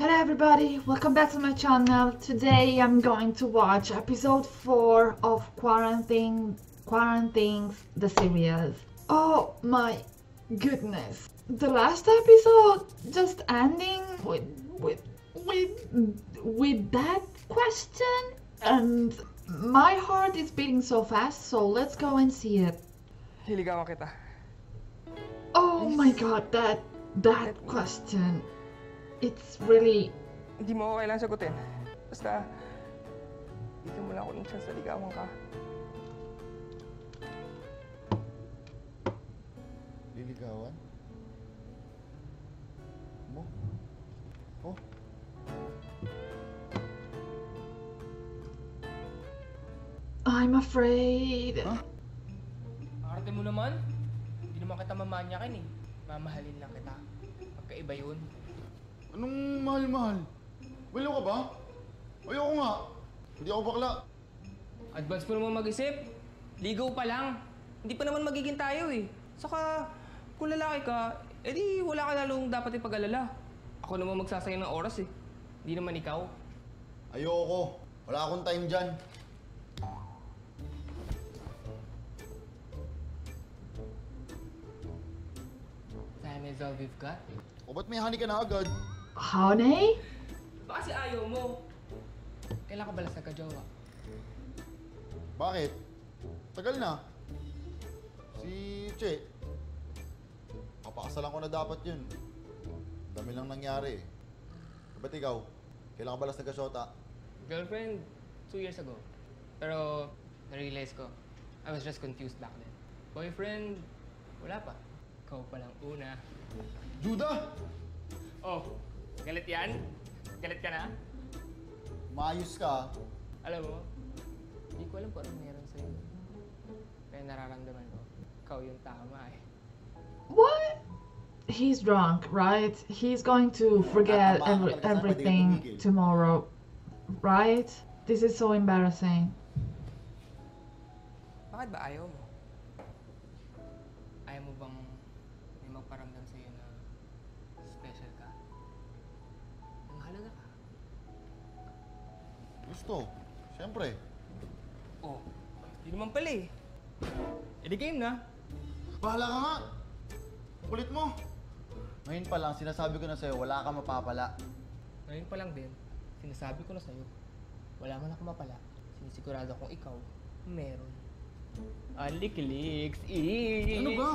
Hello everybody, welcome back to my channel. Today I'm going to watch episode 4 of Quaranthings, the series. Oh my goodness. The last episode just ending with that question, and my heart is beating so fast, so let's go and see it. Oh my god, that question. It's really... Hindi mo kailangan sagutin. Basta, dito mo lang ako ng chance na ligawan ka. Liligawan? Mo? Oh? I'm afraid. Huh? Arte mo naman? Hindi naman kita mamanyakin eh. Mamahalin lang kita. Pagkaiba yun. Anong mahal-mahal? Baliw ka ba? Ayoko nga. Hindi ako bakla. Advance mo naman mag-isip. Ligaw pa lang. Hindi pa naman magiging tayo eh. Saka, kung lalaki ka, edi wala ka lalong dapat ipag-alala. Ako naman magsasayang ng oras eh. Hindi naman ikaw. Ayoko. Wala akong time dyan. Time is all we've got. O ba't may honey ka na agad? Honey? Baka si ayaw mo. Kailan ka balas nagka-jowa? Bakit? Tagal na. Si Che. Kapakasalan ko na dapat yun. Dami lang nangyari. Ba't ikaw? Kailan ka balas nagka-shota? Girlfriend, 2 years ago. Pero na-realize ko, I was just confused back then. Boyfriend, wala pa. Ikaw palang una. Judah! Oh, galit yan? Galit ka na? Maayos ka. Alam mo, hindi ko alam kung anong meron sa'yo. Kaya nararamdaman ko, ikaw yung tama eh. What? He's drunk, right? He's going to forget everything tomorrow, right? This is so embarrassing. Bakit ba ayaw mo? Ayaw mo bang magparamdam sa'yo na special ka? Mahalaga ka? Gusto. Siyempre. Oh, hindi naman pala eh. E di game na. Bahala ka nga! Kulit mo! Ngayon pa lang, sinasabi ko na sa'yo, wala ka mapapala. Ngayon pa lang din, sinasabi ko na sa'yo, wala man ako mapala. Sinisigurado kong ikaw, meron. Alikiliks! Ano ba?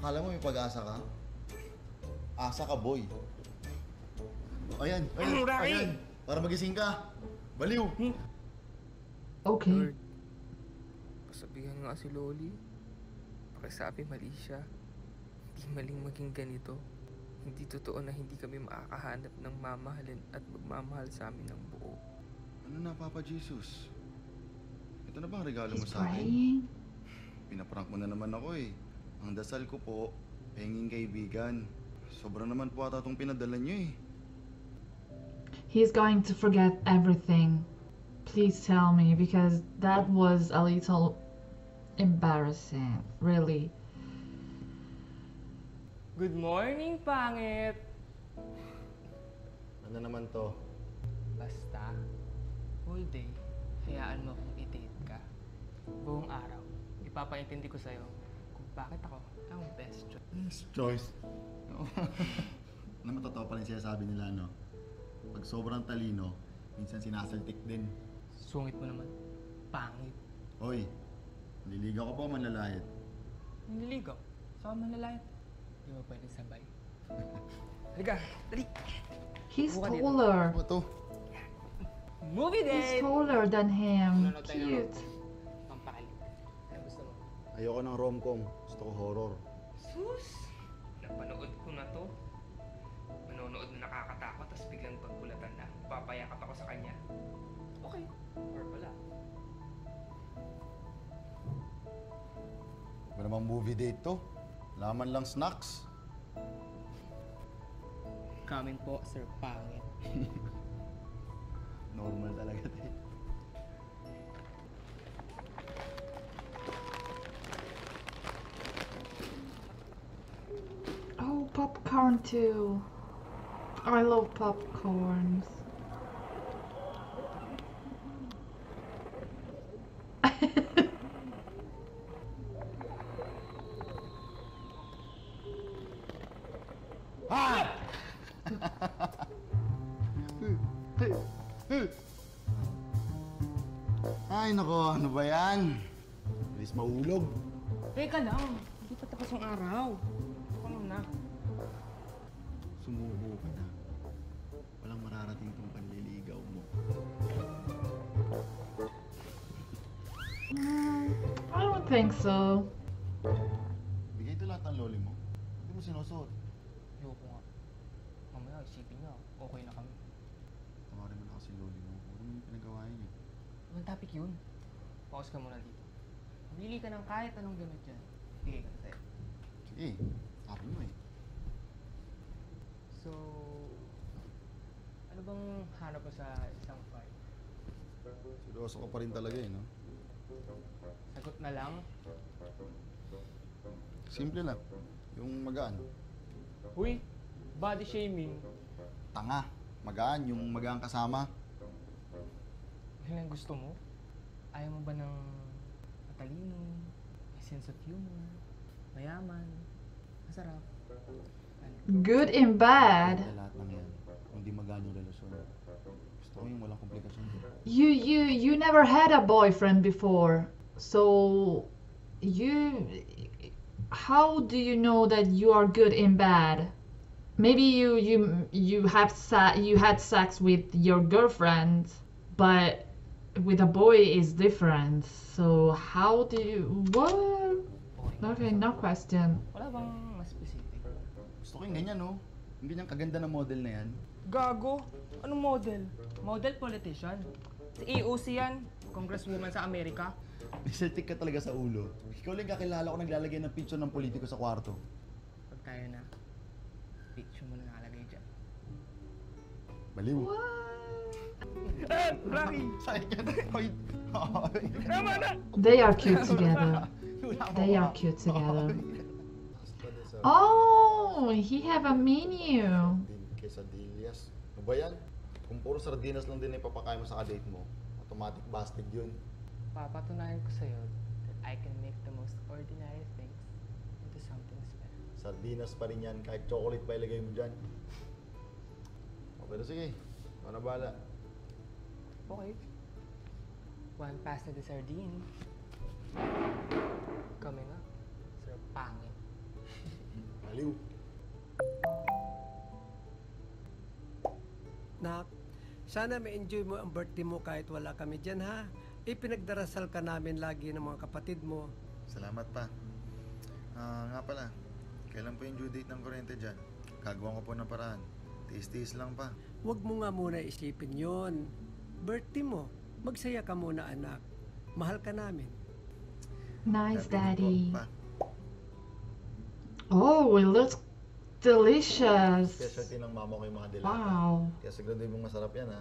Akala mo may pag-asa ka? Asa ka, boy. Ayan, ayan, ayan. Para magising ka. Baliw. Okay. Pasabihan nga si Loli. Pakisabi mali siya. Hindi maling maging ganito. Hindi totoo na hindi kami makakahanap ng mamahalin at magmamahal sa amin ng buo. Ano na, Papa Jesus? Ito na ba ang regalo mo sa akin? Pinaprank mo na naman ako eh. Ang dasal ko po, penging kaibigan. Sobra naman po ata itong pinadala niyo eh. He's going to forget everything. Please tell me, because that was a little embarrassing, really. Good morning, pangit! Ano naman to? Basta, whole day, hayaan mo kung i-date ka. Buong araw, ipapaintindi ko sa'yo. Bakit ako? Ang best choice. Best choice. Alam mo, totoo pa rin sinasabi nila, no? Pag sobrang talino, minsan sinasaltik din. Sungit mo naman. Pangit. Hoy, nililigaw ka ba o manlalayat? Nililigaw? Saan manlalayat? Di ba pwede sabay? Halika, dali! He's taller. Ano to? Movie date! He's taller than him. Cute. Ayoko ng rom-com. Gusto ko horror. Sus! Napanood ko na to. Manonood na nakakatakot, tapos biglang pagkulatan na. Papayakap ako sa kanya. Okay. Or pala. Ba namang movie date to? Laman lang snacks. Comment po, Sir Pangit. Normal talaga tayo. Popcorn too. I love popcorns. Ah! Ay, nako, ano ba yan? Bilis maulog. Teka lang, hindi pa tapos ang araw. Ano na? Sumubo ka na. Walang mararating tong panliligaw mo. I don't think so. Bigay ito lahat ng loli mo. Hindi mo sinusuot. Ayoko nga. Mamaya, isipin niya. Okay na kami. Tawarin mo na kasi loli mo. Ano yung pinagawa niya? Anong topic yun? Pause ka muna dito. Mamili ka ng kahit anong gamit dyan. Bigay ka na tayo. Sige. Sabi mo eh. So, ano bang hanap ko sa isang fight? Seryoso ka pa rin talaga eh, no? Sagot na lang? Simple lang. Yung magaan. Uy, body shaming. Tanga. Magaan. Yung magaan kasama. Yan ang gusto mo? Ayaw mo ba ng matalino, may sense of humor, mayaman, masarap? Good and bad. You never had a boyfriend before, so how do you know that you are good and bad? Maybe you had sex with your girlfriend, but with a boy is different. So how do you what? Okay, no question. Gusto ko yung ganyan, no? Yung ganyang kaganda na model na yan. Gago! Anong model? Model politician. Si AOC yan. Congresswoman sa Amerika. Bisertik ka talaga sa ulo. Ikaw lang kakilala ko naglalagay ng picture ng politiko sa kwarto. Pag tayo na, picture mo na nakalagay dyan. Baliw. They are cute together. They are cute together. Oh, he have a menu. Quesadillas. Ano ba yan? Kung puro sardinas lang din ipapakain mo sa kadate mo, automatic bastard yun. Papatunayan ko sa'yo that I can make the most ordinary things into something special. Sardinas pa rin yan, kahit chocolate pa ilagay mo dyan. O, pero sige, ako na bahala. Okay. One pass na the sardine. Kami nga. Sir, pangit. Baliw. Nak, sana ma-enjoy mo ang birthday mo kahit wala kami dyan, ha? Ipinagdarasal ka namin lagi ng mga kapatid mo. Salamat pa. Nga pala, kailan po yung due date ng kuryente dyan? Gagawa ko po ng paraan. Tiis-tiis lang pa. Huwag mo nga muna isipin yun. Birthday mo, magsaya ka muna, anak. Mahal ka namin. Nice, Daddy. Oh, it looks delicious. Specialty ng mama ko yung mga dilata. Wow. Kaya sigurado yung masarap yan, ha?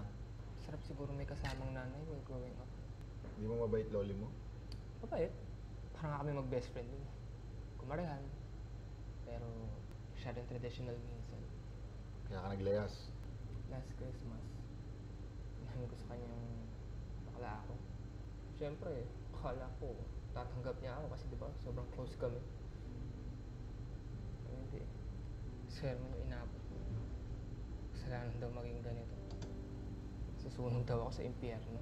Sarap siguro may kasamang nanay while growing up. Hindi mo mabait loli mo? Mabait. Parang nga kami mag-best friend din. Kumarihan. Pero siya rin traditional minsan. Kaya ka naglayas? Last Christmas, inamin ko sa kanya yung bakla ako. Siyempre, akala ko tatanggap niya ako kasi diba sobrang close kami. Sermon yung inabot ko. Kasalanan daw maging ganito. Susunog daw ako sa impyerno.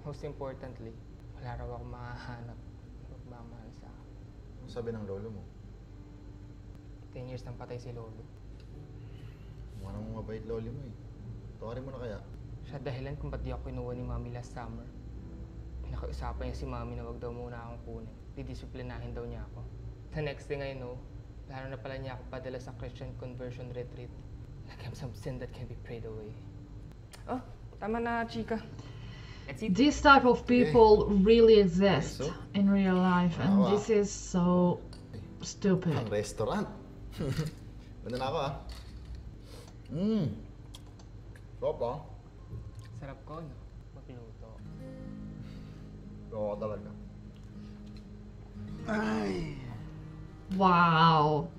Most importantly, wala raw akong makahanap na magmamahal sa akin. Ano sabi ng lolo mo? 10 years nang patay si lolo. Mukha namang mabait loli mo eh. Tawarin mo na kaya? Siya dahilan kung ba't di ako kinuha ni Mami last summer. Pinakausapan niya si Mami na wag daw muna akong kunin. Didisiplinahin daw niya ako. The next thing I know, lalo na pala niya ako padala sa Christian Conversion Retreat. Like I'm some sin that can be prayed away. Oh, tama na, chika. These type of people really exist in real life, and this is so stupid. Ang restaurant. Banda na ako, ah. Sarap, ah. Sarap ko, no? Magluto. Oo, talaga. Ay! Wow.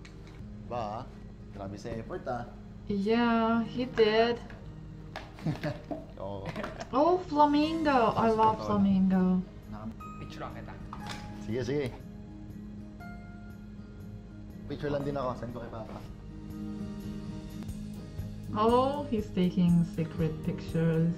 Ba, grabe sa effort, ah. Yeah, he did. Oh, Flamingo! I love Flamingo. Sige, sige. Picture lang din ako. Send ko kay Papa. Oh, he's taking secret pictures.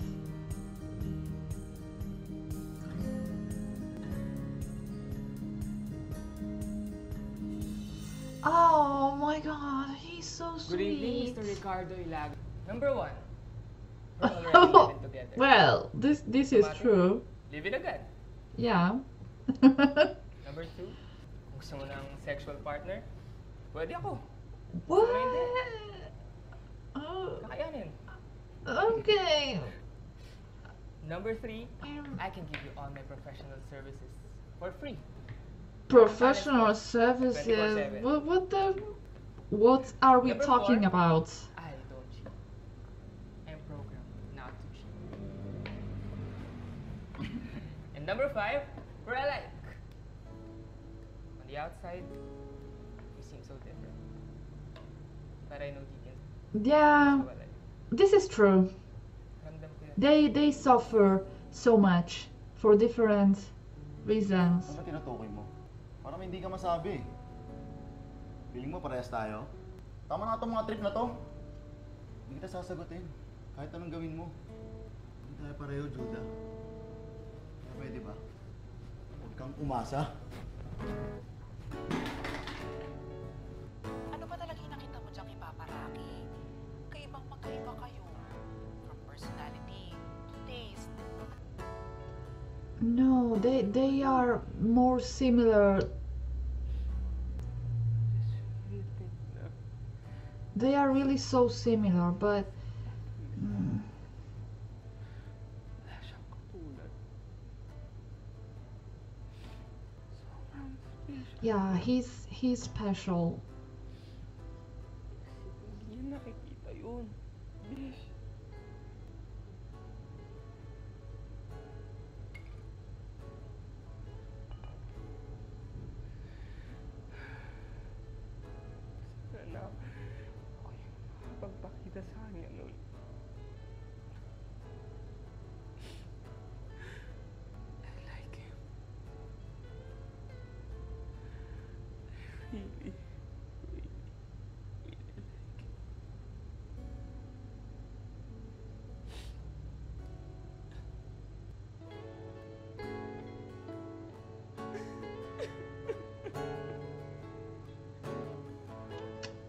Oh my God, he's so sweet. Good evening, Mr. Ricardo Ilago. Number 1. We're already living together. Well, this is true. Living again. Yeah. Number 2. Gusto mo ng sexual partner? Pwede ako. What? Oh. Kakayanin. Okay. Number 3. I can give you all my professional services for free. Professional services? What are we talking about? I don't cheat. I'm programmed not to cheat. And number 5, we're alike. On the outside, you seem so different. But I know you can. Yeah, this is true. They suffer so much for different reasons. Parang hindi ka masabi. Feeling mo parehas tayo? Tama na itong mga trip na to. Hindi kita sasagutin. Kahit anong gawin mo. Hindi tayo pareho, Juda. Kaya pwede ba? Huwag kang umasa. Ano ba talaga nakita mo dyan kay Papa Rocky? Kaibang magkaiba kayo. From personality to taste. No, they are more similar. They are really so similar, but yeah, he's special.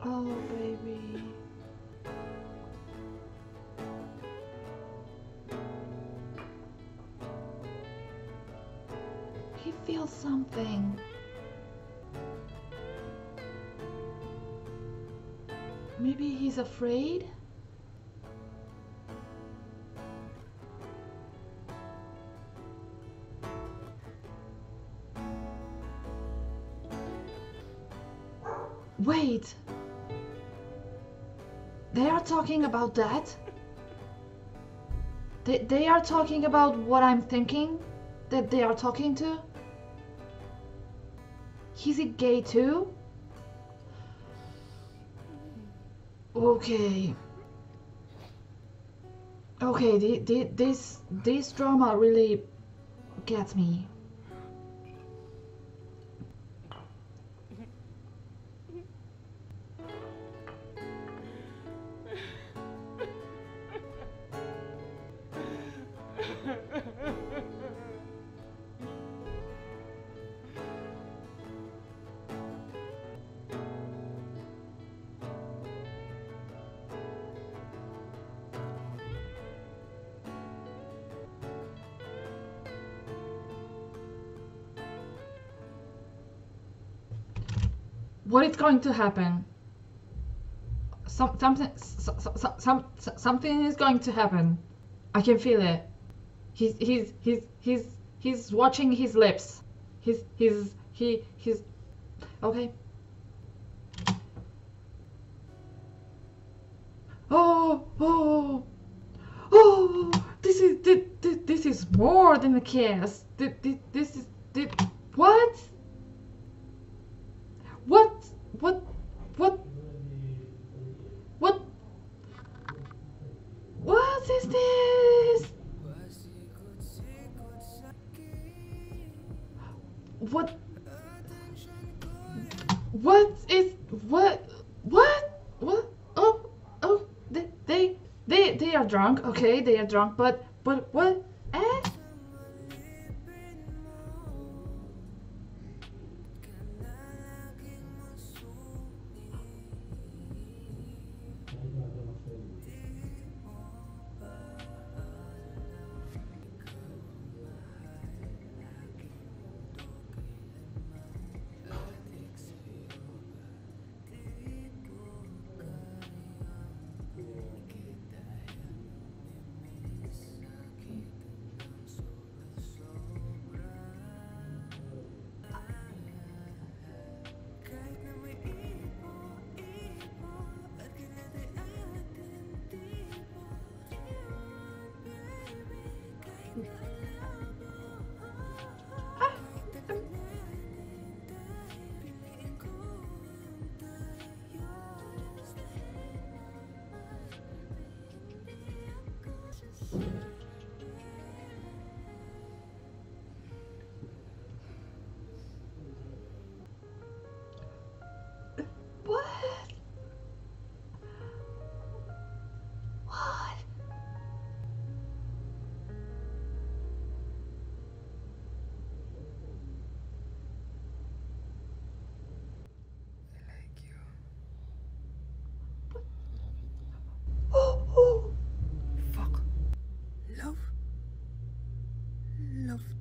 Oh, baby. He feels something. Maybe he's afraid? Wait! They are talking about that? They are talking about what I'm thinking? That they are talking to? Is it gay too? Okay. Okay, this drama really gets me. What is going to happen? Something is going to happen. I can feel it. He's watching his lips. He's okay. Oh! This is more than a kiss. This is what? What? What is this? What? What is what? Oh, oh, they are drunk. Okay, they are drunk. But what? Eh?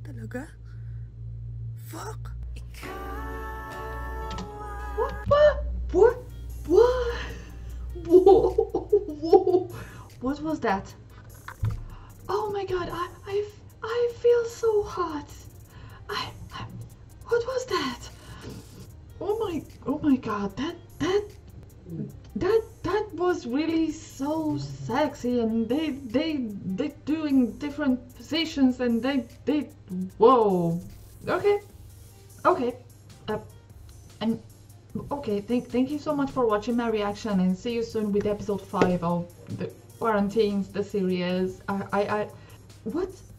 Talaga? Fuck! What? What? What? Whoa! What was that? Oh my god, I feel so hot! What was that? Oh my god, that was really so sexy, and they doing different positions, and they whoa, okay, and okay, thank you so much for watching my reaction, and see you soon with episode 5 of the Quaranthings, the series. I what